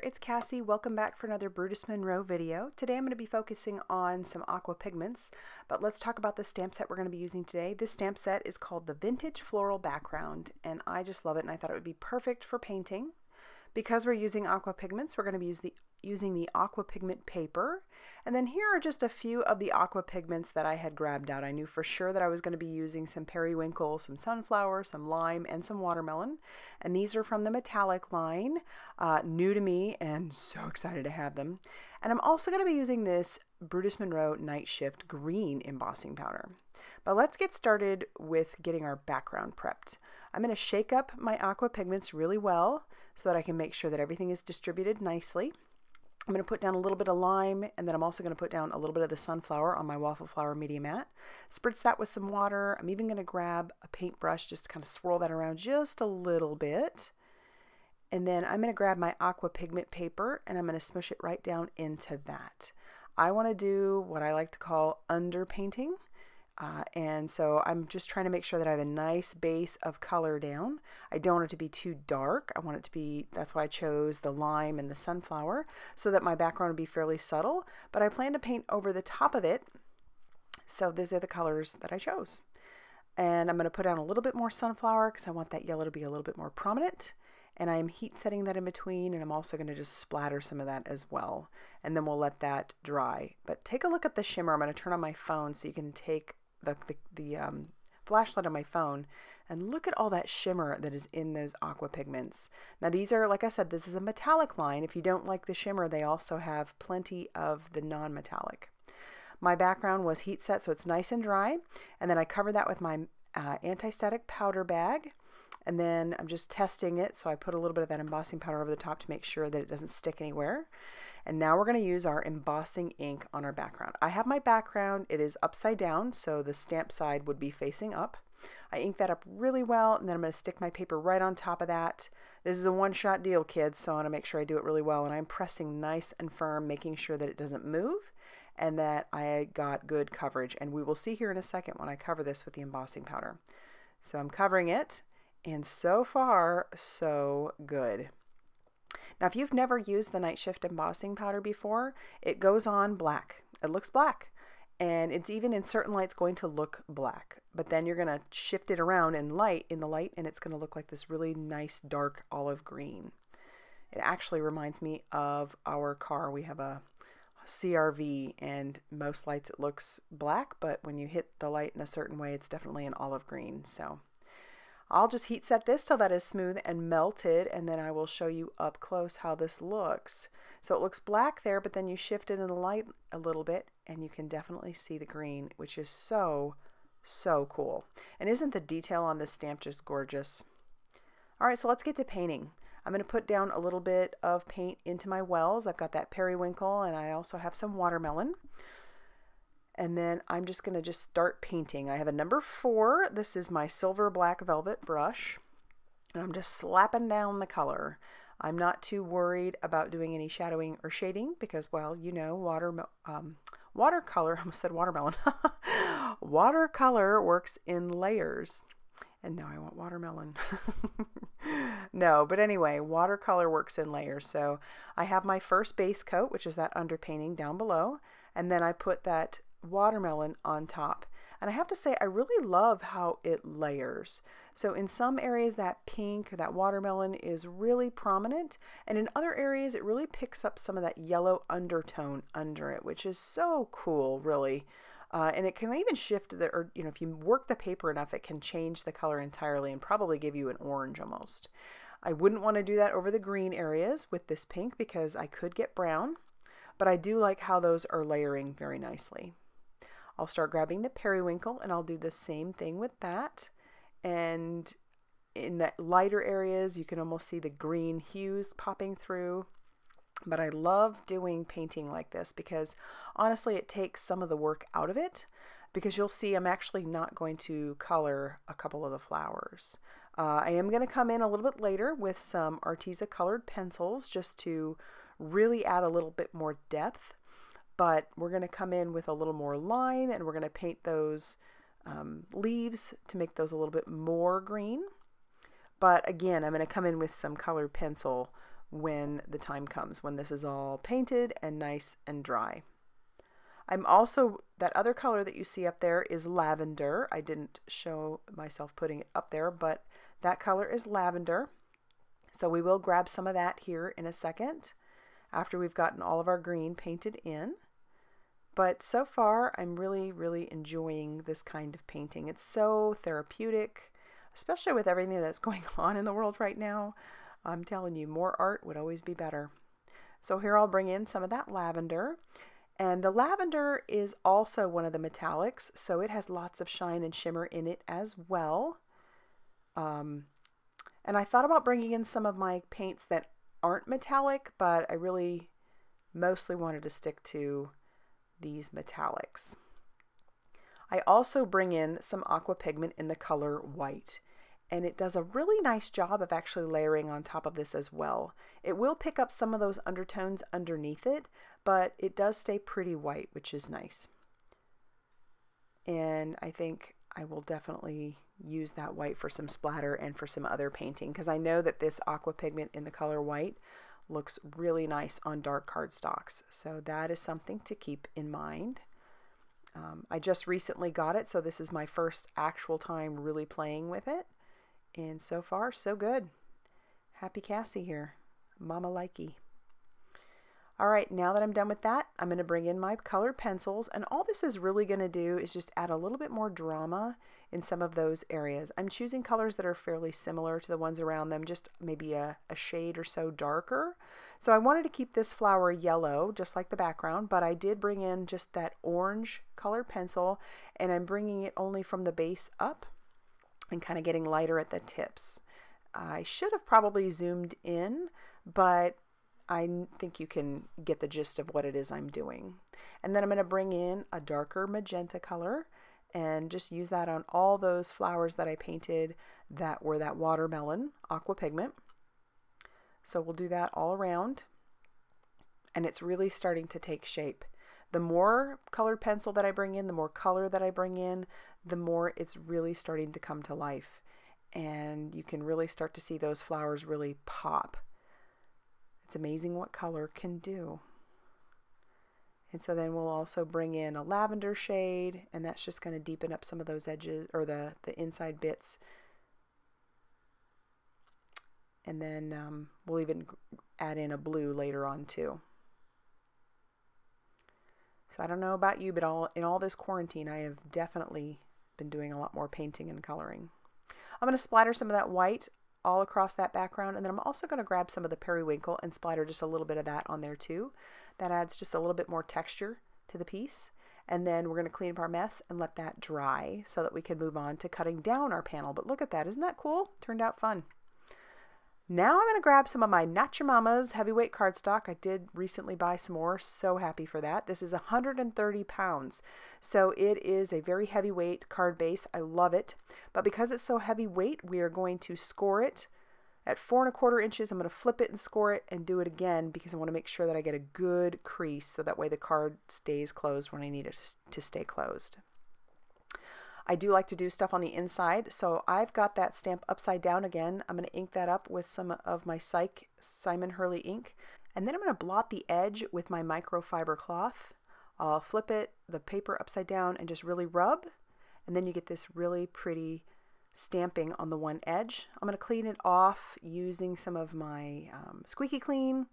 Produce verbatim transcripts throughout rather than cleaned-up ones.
there, it's Cassie. Welcome back for another Brutus Monroe video. Today I'm going to be focusing on some aqua pigments, but let's talk about the stamp set we're going to be using today. This stamp set is called the Vintage Floral Background, and I just love it, and I thought it would be perfect for painting. Because we're using aqua pigments, we're going to be use the, using the aqua pigment paper. And then here are just a few of the aqua pigments that I had grabbed out. I knew for sure that I was going to be using some periwinkle, some sunflower, some lime, and some watermelon. And these are from the metallic line, uh, new to me, and so excited to have them. And I'm also going to be using this Brutus Monroe Night Shift green embossing powder. But let's get started with getting our background prepped. I'm going to shake up my aqua pigments really well so that I can make sure that everything is distributed nicely. I'm going to put down a little bit of lime, and then I'm also going to put down a little bit of the sunflower on my waffle flower media mat. Spritz that with some water. I'm even going to grab a paintbrush just to kind of swirl that around just a little bit. And then I'm going to grab my aqua pigment paper, and I'm going to smush it right down into that. I want to do what I like to call underpainting. Uh, and so I'm just trying to make sure that I have a nice base of color down. I don't want it to be too dark. I want it to be, that's why I chose the lime and the sunflower, so that my background would be fairly subtle, but I plan to paint over the top of it. So these are the colors that I chose. And I'm going to put down a little bit more sunflower because I want that yellow to be a little bit more prominent. And I'm heat setting that in between, and I'm also going to just splatter some of that as well. And then we'll let that dry. But take a look at the shimmer. I'm going to turn on my phone so you can take the, the, the um, flashlight on my phone and look at all that shimmer that is in those aqua pigments. Now these are, like I said, this is a metallic line. If you don't like the shimmer, they also have plenty of the non-metallic. My background was heat set, so it's nice and dry. And then I covered that with my uh, anti-static powder bag. And then I'm just testing it, so I put a little bit of that embossing powder over the top to make sure that it doesn't stick anywhere. And now we're going to use our embossing ink on our background. I have my background, it is upside down, so the stamp side would be facing up. I ink that up really well, and then I'm going to stick my paper right on top of that. This is a one-shot deal, kids, so I want to make sure I do it really well, and I'm pressing nice and firm, making sure that it doesn't move and that I got good coverage. And we will see here in a second when I cover this with the embossing powder. So I'm covering it. And so far, so good. Now, if you've never used the Night Shift embossing powder before, it goes on black. It looks black. And it's even in certain lights going to look black. But then you're going to shift it around in light, in the light, and it's going to look like this really nice dark olive green. It actually reminds me of our car. We have a C R V, and most lights it looks black, but when you hit the light in a certain way, it's definitely an olive green. So I'll just heat set this till that is smooth and melted, and then I will show you up close how this looks. So it looks black there, but then you shift it in the light a little bit and you can definitely see the green, which is so, so cool. And isn't the detail on this stamp just gorgeous? All right, so let's get to painting. I'm going to put down a little bit of paint into my wells. I've got that periwinkle, and I also have some watermelon. And then I'm just going to just start painting. I have a number four. This is my silver black velvet brush. And I'm just slapping down the color. I'm not too worried about doing any shadowing or shading because, well, you know, water, um, watercolor, I almost said watermelon. Watercolor works in layers. And now I want watermelon. No, but anyway, watercolor works in layers. So I have my first base coat, which is that underpainting down below. And then I put that watermelon on top, and I have to say I really love how it layers. So in some areas that pink or that watermelon is really prominent, and in other areas it really picks up some of that yellow undertone under it, which is so cool, really. Uh, and it can even shift the, or you know, if you work the paper enough, it can change the color entirely and probably give you an orange almost. I wouldn't want to do that over the green areas with this pink because I could get brown, but I do like how those are layering very nicely. I'll start grabbing the periwinkle, and I'll do the same thing with that. And in the lighter areas, you can almost see the green hues popping through. But I love doing painting like this because honestly, it takes some of the work out of it, because you'll see I'm actually not going to color a couple of the flowers. Uh, I am going to come in a little bit later with some Arteza colored pencils just to really add a little bit more depth. But we're going to come in with a little more lime, and we're going to paint those um, leaves to make those a little bit more green. But again, I'm going to come in with some colored pencil when the time comes, when this is all painted and nice and dry. I'm also, that other color that you see up there is lavender. I didn't show myself putting it up there, but that color is lavender. So we will grab some of that here in a second after we've gotten all of our green painted in. But so far, I'm really, really enjoying this kind of painting. It's so therapeutic, especially with everything that's going on in the world right now. I'm telling you, more art would always be better. So here I'll bring in some of that lavender. And the lavender is also one of the metallics, so it has lots of shine and shimmer in it as well. Um, and I thought about bringing in some of my paints that aren't metallic, but I really mostly wanted to stick to these metallics. I also bring in some aqua pigment in the color white, and it does a really nice job of actually layering on top of this as well. It will pick up some of those undertones underneath it, but it does stay pretty white, which is nice. And I think I will definitely use that white for some splatter and for some other painting, because I know that this aqua pigment in the color white looks really nice on dark cardstocks. So that is something to keep in mind. Um, I just recently got it, so this is my first actual time really playing with it. And so far, so good. Happy Cassie here. Mama likey. All right, now that I'm done with that, I'm going to bring in my colored pencils. And all this is really going to do is just add a little bit more drama in some of those areas. I'm choosing colors that are fairly similar to the ones around them, just maybe a, a shade or so darker. So I wanted to keep this flower yellow, just like the background, but I did bring in just that orange colored pencil, and I'm bringing it only from the base up and kind of getting lighter at the tips. I should have probably zoomed in, but I think you can get the gist of what it is I'm doing. And then I'm going to bring in a darker magenta color and just use that on all those flowers that I painted that were that watermelon aqua pigment. So we'll do that all around. And it's really starting to take shape. The more colored pencil that I bring in, the more color that I bring in, the more it's really starting to come to life. And you can really start to see those flowers really pop. It's amazing what color can do. And so then we'll also bring in a lavender shade, and that's just going to deepen up some of those edges, or the, the inside bits. And then um, we'll even add in a blue later on too. So I don't know about you, but all, in all this quarantine, I have definitely been doing a lot more painting and coloring. I'm going to splatter some of that white all across that background, and then I'm also going to grab some of the periwinkle and splatter just a little bit of that on there too. That adds just a little bit more texture to the piece. And then we're going to clean up our mess and let that dry so that we can move on to cutting down our panel. But look at that, isn't that cool? Turned out fun. Now I'm going to grab some of my Not Your Mama's heavyweight cardstock. I did recently buy some more, so happy for that. This is one hundred thirty pounds, so it is a very heavyweight card base. I love it, but because it's so heavyweight, we are going to score it at four and a quarter inches. I'm going to flip it and score it and do it again because I want to make sure that I get a good crease so that way the card stays closed when I need it to stay closed. I do like to do stuff on the inside, so I've got that stamp upside down again. I'm going to ink that up with some of my Psych Simon Hurley ink, and then I'm going to blot the edge with my microfiber cloth. I'll flip it, the paper upside down, and just really rub, and then you get this really pretty stamping on the one edge. I'm going to clean it off using some of my um, Squeaky Clean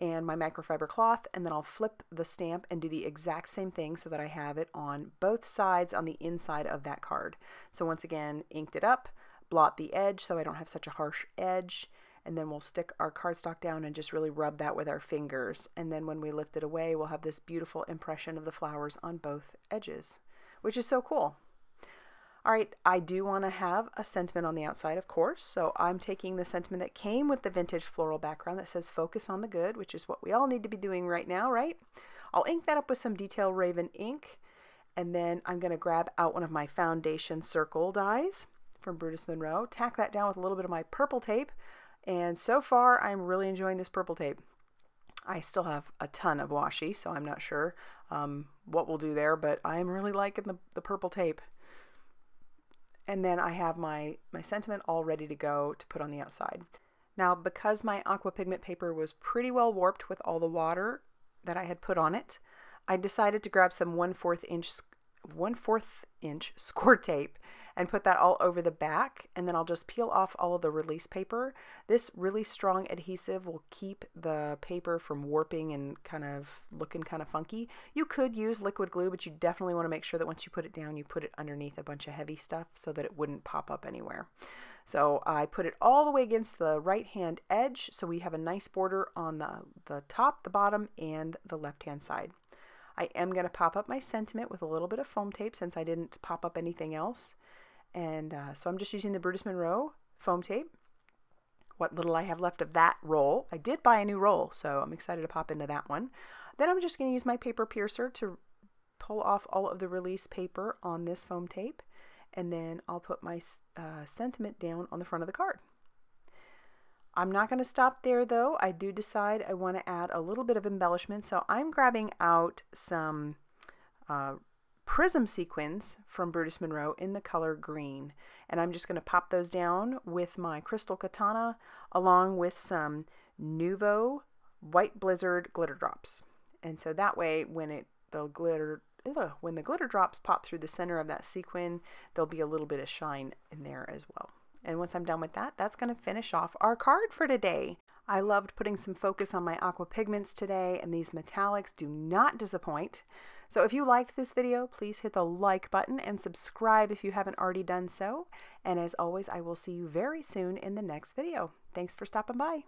and my microfiber cloth, and then I'll flip the stamp and do the exact same thing so that I have it on both sides on the inside of that card. So once again, inked it up, blot the edge so I don't have such a harsh edge, and then we'll stick our cardstock down and just really rub that with our fingers. And then when we lift it away, we'll have this beautiful impression of the flowers on both edges, which is so cool. All right, I do want to have a sentiment on the outside, of course, so I'm taking the sentiment that came with the vintage floral background that says focus on the good, which is what we all need to be doing right now, right? I'll ink that up with some Detail Raven ink, and then I'm going to grab out one of my foundation circle dies from Brutus Monroe, tack that down with a little bit of my purple tape, and so far I'm really enjoying this purple tape. I still have a ton of washi, so I'm not sure um, what we'll do there, but I'm really liking the, the purple tape. And then I have my, my sentiment all ready to go to put on the outside. Now, because my aqua pigment paper was pretty well warped with all the water that I had put on it, I decided to grab some one fourth inch score tape and put that all over the back, and then I'll just peel off all of the release paper. This really strong adhesive will keep the paper from warping and kind of looking kind of funky. You could use liquid glue, but you definitely want to make sure that once you put it down, you put it underneath a bunch of heavy stuff so that it wouldn't pop up anywhere. So I put it all the way against the right hand edge, so we have a nice border on the, the top, the bottom, and the left hand side. I am going to pop up my sentiment with a little bit of foam tape since I didn't pop up anything else. And uh, so I'm just using the Brutus Monroe foam tape, what little I have left of that roll. I did buy a new roll, so I'm excited to pop into that one. Then I'm just going to use my paper piercer to pull off all of the release paper on this foam tape. And then I'll put my uh, sentiment down on the front of the card. I'm not going to stop there though. I do decide I want to add a little bit of embellishment. So I'm grabbing out some uh, Prism Sequins from Brutus Monroe in the color green. And I'm just going to pop those down with my Crystal Katana along with some Nuvo White Blizzard glitter drops. And so that way when it the glitter ugh, when the glitter drops pop through the center of that sequin, there'll be a little bit of shine in there as well. And once I'm done with that, that's going to finish off our card for today. I loved putting some focus on my aqua pigments today, and these metallics do not disappoint. So if you liked this video, please hit the like button and subscribe if you haven't already done so. And as always, I will see you very soon in the next video. Thanks for stopping by.